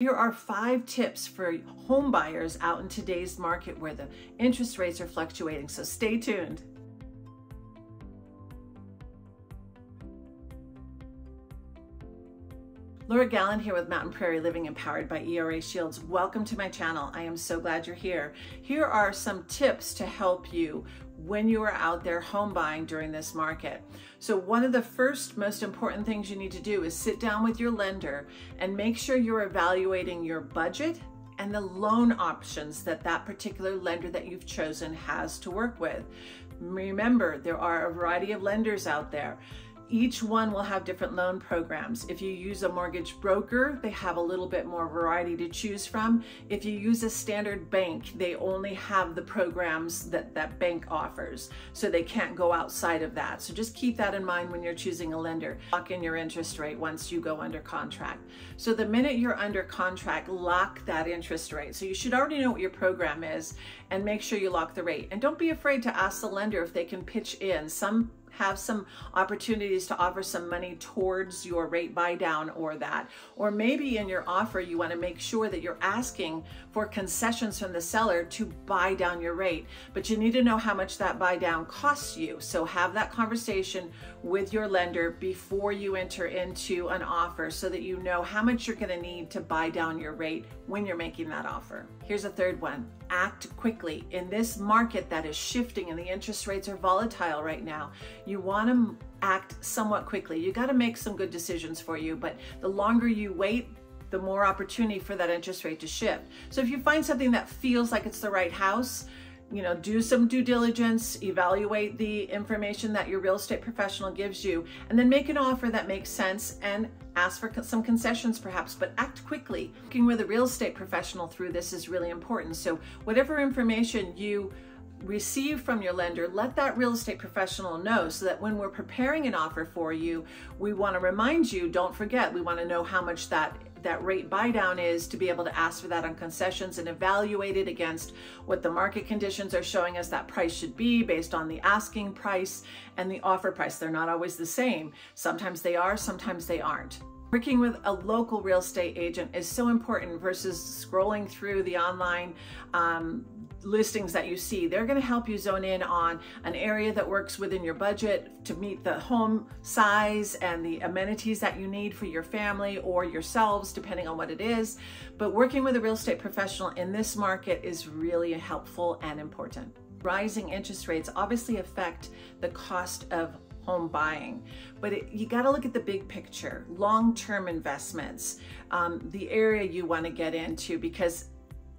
Here are 5 tips for home buyers out in today's market where the interest rates are fluctuating, so stay tuned. Laura Gallant here with Mountain Prairie Living, empowered by ERA Shields. Welcome to my channel. I am so glad you're here. Here are some tips to help you when you are out there home buying during this market. So one of the first most important things you need to do is sit down with your lender and make sure you're evaluating your budget and the loan options that that particular lender that you've chosen has to work with. Remember, there are a variety of lenders out there. Each one will have different loan programs. If you use a mortgage broker, they have a little bit more variety to choose from. If you use a standard bank, they only have the programs that that bank offers, so they can't go outside of that. So just keep that in mind when you're choosing a lender. Lock in your interest rate once you go under contract. So the minute you're under contract, lock that interest rate. So you should already know what your program is and make sure you lock the rate. And don't be afraid to ask the lender if they can pitch in. Some have some opportunities to offer some money towards your rate buy down or that. Or maybe in your offer, you want to make sure that you're asking for concessions from the seller to buy down your rate, but you need to know how much that buy down costs you. So have that conversation with your lender before you enter into an offer so that you know how much you're going to need to buy down your rate when you're making that offer. Here's a third one. Act quickly. In this market that is shifting and the interest rates are volatile right now, you want to act somewhat quickly. You got to make some good decisions for you, but the longer you wait, the more opportunity for that interest rate to shift. So if you find something that feels like it's the right house, you know, do some due diligence, evaluate the information that your real estate professional gives you, and then make an offer that makes sense and ask for some concessions perhaps, but act quickly. Working with a real estate professional through this is really important. So whatever information you receive from your lender, let that real estate professional know so that when we're preparing an offer for you, we want to remind you, don't forget, we want to know how much that rate buy down is to be able to ask for that on concessions and evaluate it against what the market conditions are showing us that price should be based on the asking price and the offer price. They're not always the same. Sometimes they are, sometimes they aren't. Working with a local real estate agent is so important versus scrolling through the online listings that you see. They're going to help you zone in on an area that works within your budget to meet the home size and the amenities that you need for your family or yourselves, depending on what it is. But working with a real estate professional in this market is really helpful and important. Rising interest rates obviously affect the cost of home buying, but you got to look at the big picture, long-term investments, the area you want to get into, because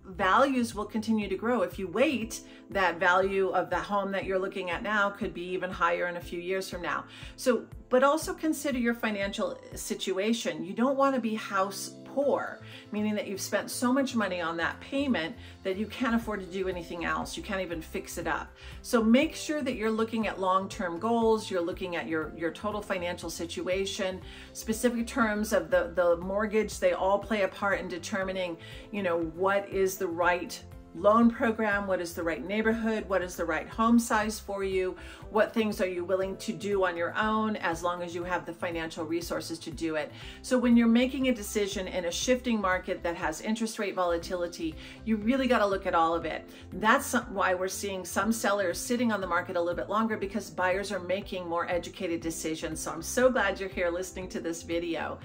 values will continue to grow. If you wait, that value of the home that you're looking at now could be even higher in a few years from now. So, but also consider your financial situation. You don't want to be house poor, meaning that you've spent so much money on that payment that you can't afford to do anything else. You can't even fix it up. So make sure that you're looking at long-term goals. You're looking at your total financial situation, specific terms of the mortgage. They all play a part in determining, you know, what is the right loan program, what is the right neighborhood, what is the right home size for you, what things are you willing to do on your own as long as you have the financial resources to do it. So when you're making a decision in a shifting market that has interest rate volatility, you really got to look at all of it. That's why we're seeing some sellers sitting on the market a little bit longer, because buyers are making more educated decisions. So I'm so glad you're here listening to this video.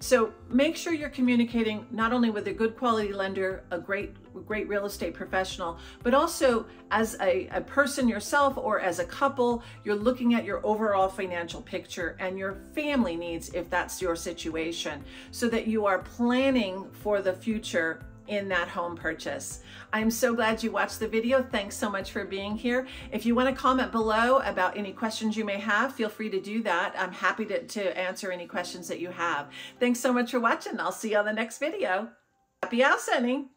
So make sure you're communicating not only with a good quality lender, a great real estate professional, but also as a person yourself or as a couple, you're looking at your overall financial picture and your family needs if that's your situation, so that you are planning for the future in that home purchase. I'm so glad you watched the video. Thanks so much for being here. If you want to comment below about any questions you may have, feel free to do that. I'm happy to answer any questions that you have. Thanks so much for watching. I'll see you on the next video. Happy house hunting.